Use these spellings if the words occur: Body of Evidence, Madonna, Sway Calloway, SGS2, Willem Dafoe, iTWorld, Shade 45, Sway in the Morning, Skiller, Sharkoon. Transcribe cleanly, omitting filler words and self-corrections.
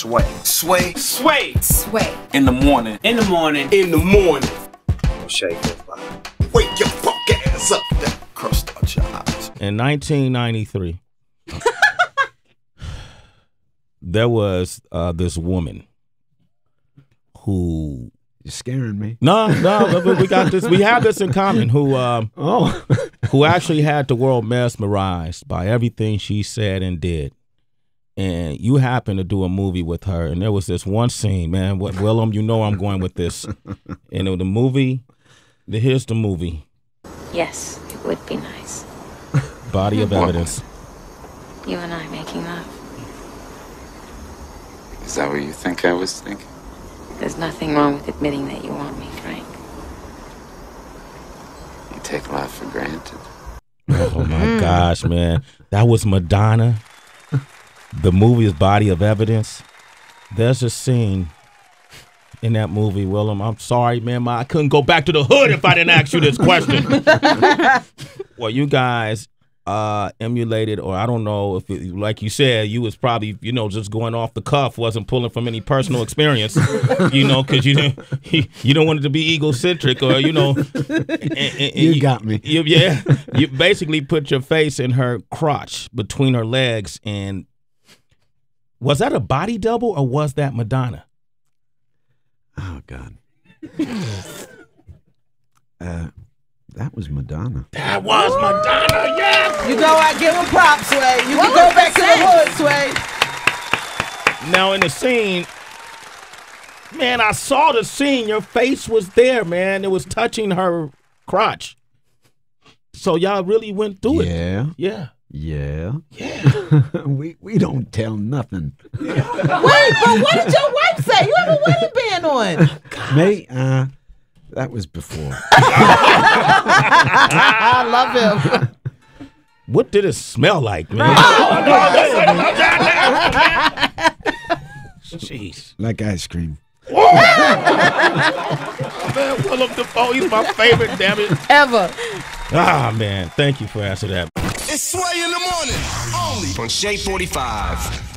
Sway. Sway. Sway. Sway. In the morning. In the morning. In the morning. Shade 45. Wake your fucking ass up. Crust out your eyes. In 1993, there was this woman who... You're scaring me. No, we got this. We have this in common. Who actually had the world mesmerized by everything she said and did. And you happened to do a movie with her, and there was this one scene, man. Willem, you know I'm going with this. And the movie, here's the movie. Yes, it would be nice. Body of Evidence. You and I making love. Is that what you think I was thinking? There's nothing wrong with admitting that you want me, Frank. You take life for granted. Oh, my gosh, man. That was Madonna. The movie is Body of Evidence. There's a scene in that movie, Willem. I'm sorry, man. I couldn't go back to the hood if I didn't ask you this question. Well, you guys emulated, or I don't know if it, like you said, you was probably, you know, just going off the cuff, wasn't pulling from any personal experience, you know, because you don't want it to be egocentric, or you know, and you got me. You basically put your face in her crotch between her legs. And was that a body double, or was that Madonna? Oh God. That was Madonna. That was Madonna, yes! You know, I give him props, Sway. You can go back to the hood, Sway. Now, in the scene, man, I saw the scene. Your face was there, man. It was touching her crotch. So y'all really went through it. Yeah. Yeah. Yeah. we don't tell nothing. Yeah. Wait, but what did your wife say? You have a wedding band on. God. Me? That was before. I love him. What did it smell like, man? Jeez. Like ice cream. Oh, man, Willem Dafoe, he's my favorite, damn it. Ever. Ah, man, thank you for answering that. It's Sway in the Morning, only on Shade 45.